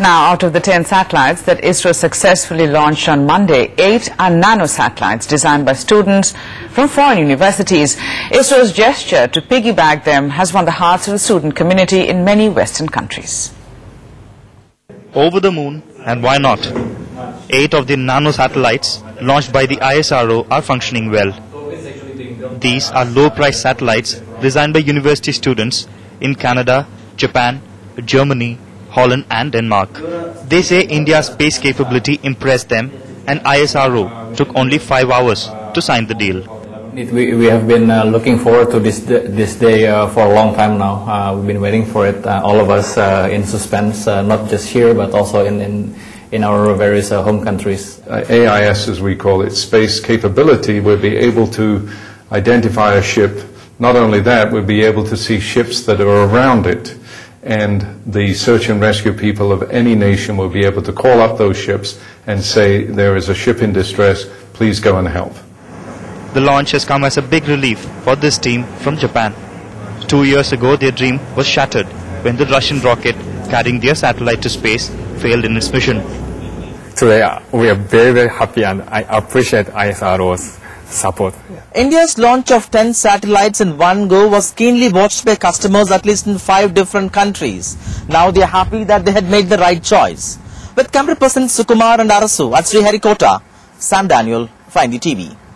Now, out of the 10 satellites that ISRO successfully launched on Monday, 8 are nano-satellites designed by students from foreign universities. ISRO's gesture to piggyback them has won the hearts of the student community in many Western countries. Over the moon, and why not? 8 of the nano-satellites launched by the ISRO are functioning well. These are low-priced satellites designed by university students in Canada, Japan, Germany, Holland and Denmark. They say India's space capability impressed them, and ISRO took only 5 hours to sign the deal. We have been looking forward to this day for a long time now. We've been waiting for it, all of us in suspense, not just here but also in our various home countries. AIS, as we call it, space capability, will be able to identify a ship. Not only that, we'll be able to see ships that are around it, and the search and rescue people of any nation will be able to call up those ships and say, there is a ship in distress, please go and help. The launch has come as a big relief for this team from Japan. 2 years ago, their dream was shattered when the Russian rocket carrying their satellite to space failed in its mission. Today, we are very, very happy, and I appreciate ISRO's support. India's launch of 10 satellites in one go was keenly watched by customers at least in 5 different countries. Now they are happy that they had made the right choice. With camera persons Sukumar and Arasu at Sriharikota, Sam Daniel, for NDTV.